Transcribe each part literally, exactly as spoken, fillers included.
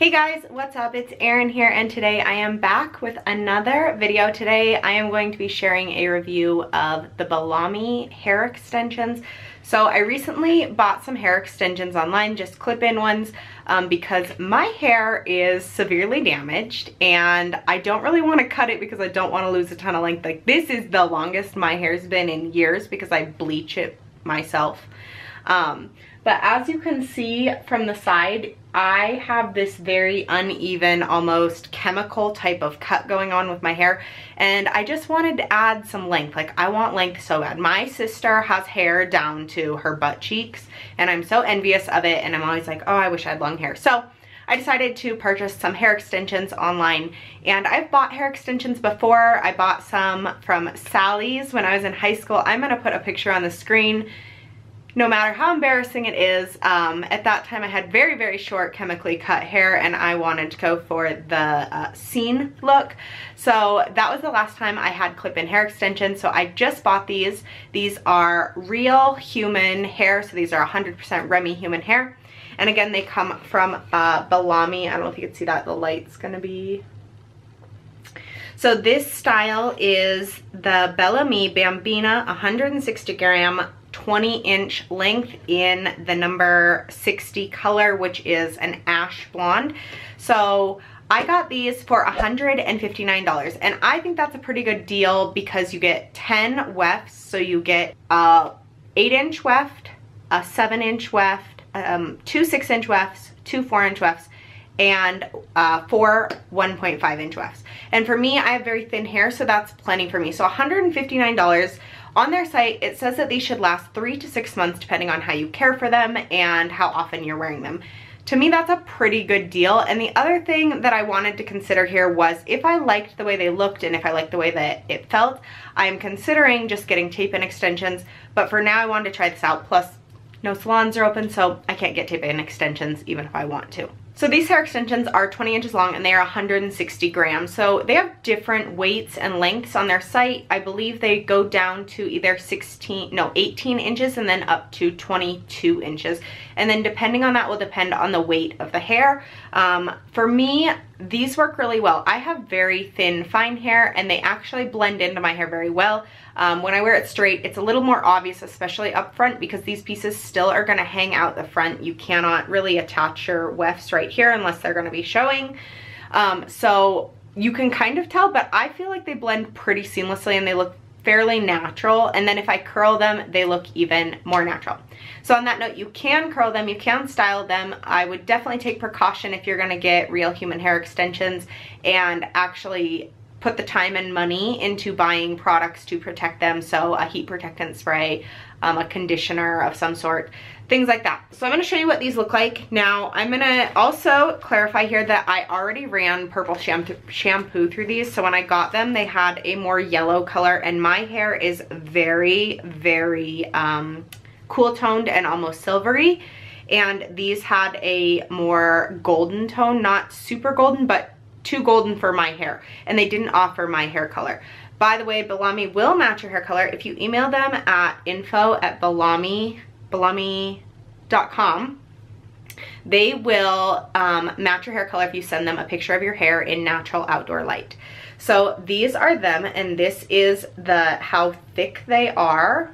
Hey guys, what's up? It's Erin here, and today I am back with another video. Today I am going to be sharing a review of the Bellami hair extensions. So I recently bought some hair extensions online, just clip-in ones, um, because my hair is severely damaged and I don't really want to cut it because I don't want to lose a ton of length. Like, this is the longest my hair's been in years because I bleach it myself. Um, but as you can see from the side, I have this very uneven, almost chemical type of cut going on with my hair, and I just wanted to add some length. Like, I want length so bad. My sister has hair down to her butt cheeks, and I'm so envious of it, and I'm always like, oh, I wish I had long hair. So I decided to purchase some hair extensions online, and I've bought hair extensions before. I bought some from Sally's when I was in high school. I'm gonna put a picture on the screen. No matter how embarrassing it is, um, at that time I had very, very short chemically cut hair, and I wanted to go for the uh, scene look. So that was the last time I had clip-in hair extensions, so I just bought these. These are real human hair, so these are one hundred percent Remy human hair. And again, they come from uh, Bellami. I don't know if you can see that. The light's going to be... So this style is the Bellami Bambina one hundred sixty gram twenty inch length in the number sixty color, which is an ash blonde. So I got these for one hundred fifty-nine dollars, and I think that's a pretty good deal because you get ten wefts. So you get a eight inch weft, a seven inch weft, um, two six inch wefts, two four inch wefts, and uh, four one point five inch wefts. And for me, I have very thin hair, so that's plenty for me. So one hundred fifty-nine dollars. On their site, it says that these should last three to six months depending on how you care for them and how often you're wearing them. To me, that's a pretty good deal. And the other thing that I wanted to consider here was if I liked the way they looked and if I liked the way that it felt, I'm considering just getting tape-in extensions. But for now, I wanted to try this out. Plus, no salons are open, so I can't get tape-in extensions even if I want to. So these hair extensions are twenty inches long, and they are one hundred sixty grams. So they have different weights and lengths on their site. I believe they go down to either sixteen, no, eighteen inches and then up to twenty-two inches. And then depending on that will depend on the weight of the hair. Um, for me, these work really well. I have very thin, fine hair, and they actually blend into my hair very well. Um, when I wear it straight, it's a little more obvious, especially up front, because these pieces still are gonna hang out the front. You cannot really attach your wefts right here unless they're gonna be showing. Um, so you can kind of tell, but I feel like they blend pretty seamlessly and they look fairly natural. And then if I curl them, they look even more natural. So on that note, you can curl them, you can style them. I would definitely take precaution if you're gonna get real human hair extensions and actually put the time and money into buying products to protect them. So a heat protectant spray, um, a conditioner of some sort, things like that. So I'm gonna show you what these look like. Now, I'm gonna also clarify here that I already ran purple shampoo, shampoo through these. So when I got them, they had a more yellow color, and my hair is very, very um, cool toned and almost silvery. And these had a more golden tone, not super golden, but too golden for my hair, and they didn't offer my hair color. By the way, Bellami will match your hair color if you email them at info at bellami dot com. They will um, match your hair color if you send them a picture of your hair in natural outdoor light. So these are them, and this is the how thick they are,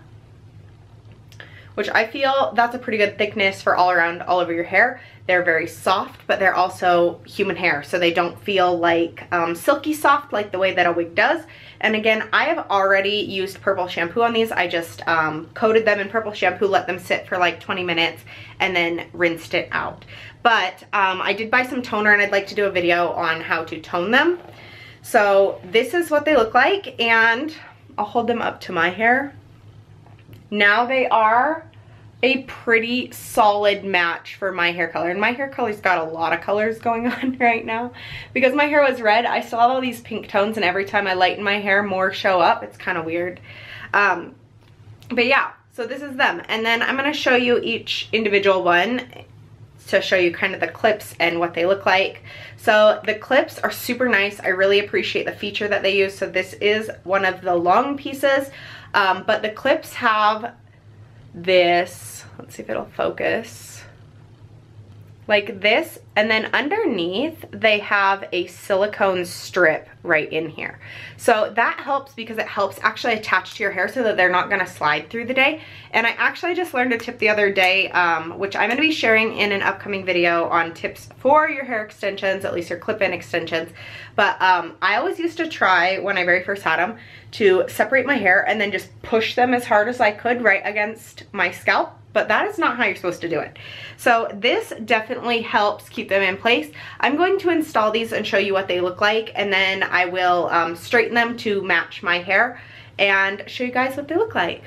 which I feel that's a pretty good thickness for all around, all over your hair. They're very soft, but they're also human hair, so they don't feel like um, silky soft like the way that a wig does. And again, I have already used purple shampoo on these. I just um, coated them in purple shampoo, let them sit for like twenty minutes, and then rinsed it out. But um, I did buy some toner, and I'd like to do a video on how to tone them. So this is what they look like, and I'll hold them up to my hair. Now they are a pretty solid match for my hair color, and my hair color's got a lot of colors going on right now. Because my hair was red, I still have all these pink tones, and every time I lighten my hair, more show up. It's kind of weird. Um, but yeah, so this is them. And then I'm going to show you each individual one to show you kind of the clips and what they look like. So the clips are super nice. I really appreciate the feature that they use. So this is one of the long pieces. Um, but the clips have this, let's see if it'll focus. like this, and then underneath they have a silicone strip right in here. So that helps because it helps actually attach to your hair so that they're not gonna slide through the day. And I actually just learned a tip the other day, um, which I'm gonna be sharing in an upcoming video on tips for your hair extensions, at least your clip-in extensions. But um, I always used to try, when I very first had them, to separate my hair and then just push them as hard as I could right against my scalp. But that is not how you're supposed to do it. So this definitely helps keep them in place. I'm going to install these and show you what they look like, and then I will um, straighten them to match my hair and show you guys what they look like.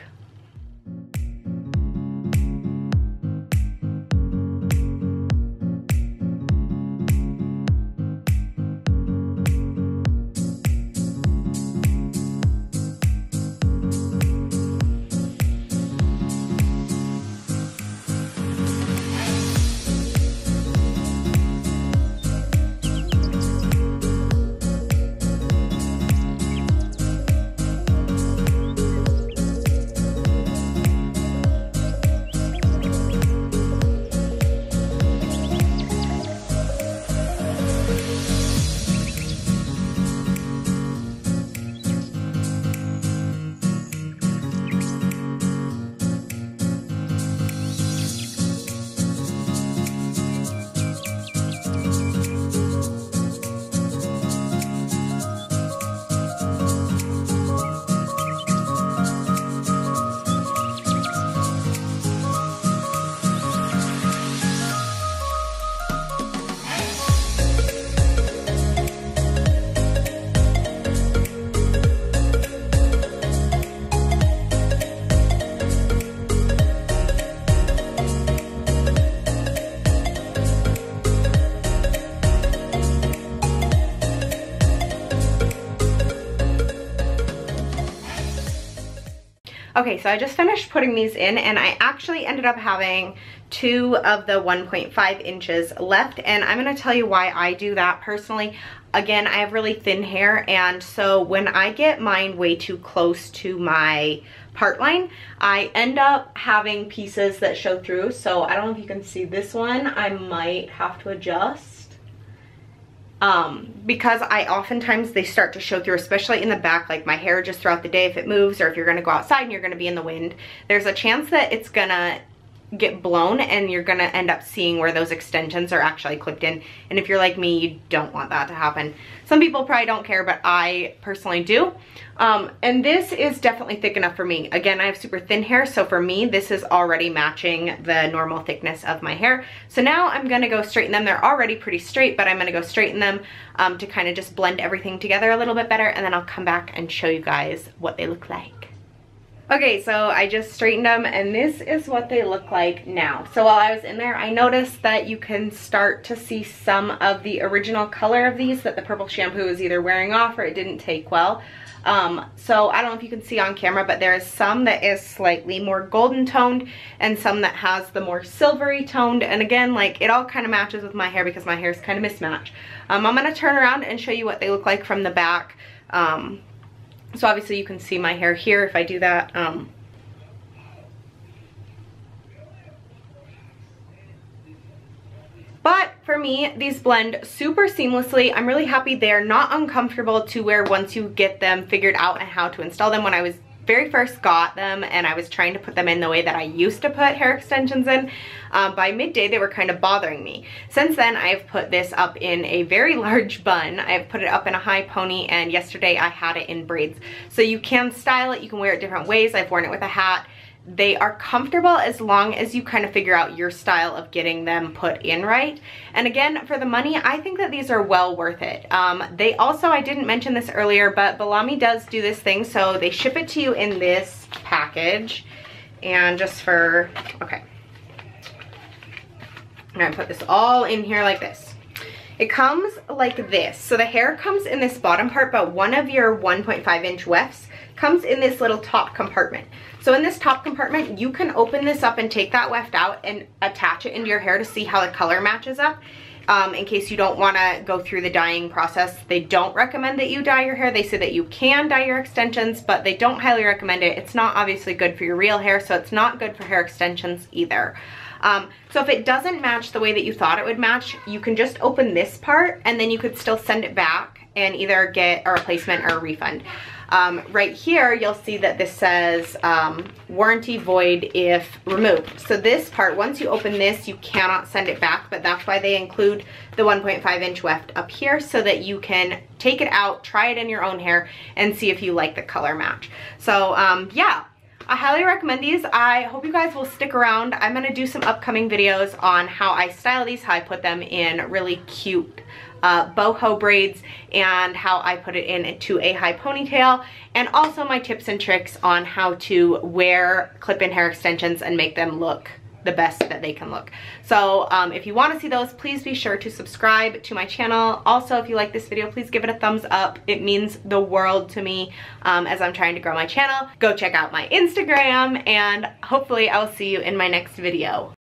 Okay, so I just finished putting these in, and I actually ended up having two of the one point five inches left, and I'm gonna tell you why I do that personally. Again, I have really thin hair, and so when I get mine way too close to my part line, I end up having pieces that show through. So I don't know if you can see this one, I might have to adjust. Um, because I oftentimes they start to show through, especially in the back, like my hair just throughout the day, if it moves, or if you're gonna go outside and you're gonna be in the wind, there's a chance that it's gonna get blown and you're gonna end up seeing where those extensions are actually clipped in. And if you're like me, you don't want that to happen. Some people probably don't care, but I personally do. Um, and this is definitely thick enough for me. Again, I have super thin hair, so for me, this is already matching the normal thickness of my hair. So now I'm gonna go straighten them. They're already pretty straight, but I'm gonna go straighten them um, to kind of just blend everything together a little bit better, and then I'll come back and show you guys what they look like. Okay, so I just straightened them, and this is what they look like now. So while I was in there, I noticed that you can start to see some of the original color of these, that the purple shampoo is either wearing off or it didn't take well. Um, so I don't know if you can see on camera, but there is some that is slightly more golden toned and some that has the more silvery toned. And again, like, it all kind of matches with my hair because my hair is kind of mismatched. Um, I'm gonna turn around and show you what they look like from the back. Um, So obviously you can see my hair here if I do that. Um, but for me, these blend super seamlessly. I'm really happy they're not uncomfortable to wear once you get them figured out and how to install them. When I was very first got them and I was trying to put them in the way that I used to put hair extensions in, um, by midday they were kind of bothering me. Since then, I've put this up in a very large bun, I've put it up in a high pony, and yesterday I had it in braids. So you can style it, you can wear it different ways. I've worn it with a hat. They are comfortable as long as you kind of figure out your style of getting them put in right. And again, for the money, I think that these are well worth it. Um, they also, I didn't mention this earlier, but Bellami does do this thing. So they ship it to you in this package. And just for, okay. I'm gonna put this all in here like this. It comes like this. So the hair comes in this bottom part, but one of your one point five inch wefts comes in this little top compartment. So in this top compartment, you can open this up and take that weft out and attach it into your hair to see how the color matches up. um, in case you don't want to go through the dyeing process. They don't recommend that you dye your hair. They say that you can dye your extensions, but they don't highly recommend it. It's not obviously good for your real hair, so it's not good for hair extensions either. Um, so if it doesn't match the way that you thought it would match, you can just open this part and then you could still send it back and either get a replacement or a refund. Um, right here, you'll see that this says um, warranty void if removed. So this part, once you open this, you cannot send it back, but that's why they include the one point five inch weft up here so that you can take it out, try it in your own hair, and see if you like the color match. So um, yeah. I highly recommend these. I hope you guys will stick around. I'm gonna do some upcoming videos on how I style these, how I put them in really cute uh, boho braids, and how I put it into a high ponytail, and also my tips and tricks on how to wear clip-in hair extensions and make them look the best that they can look. So um, if you want to see those, please be sure to subscribe to my channel. Also, if you like this video, please give it a thumbs up. It means the world to me um, as I'm trying to grow my channel. Go check out my Instagram, and hopefully I'll see you in my next video.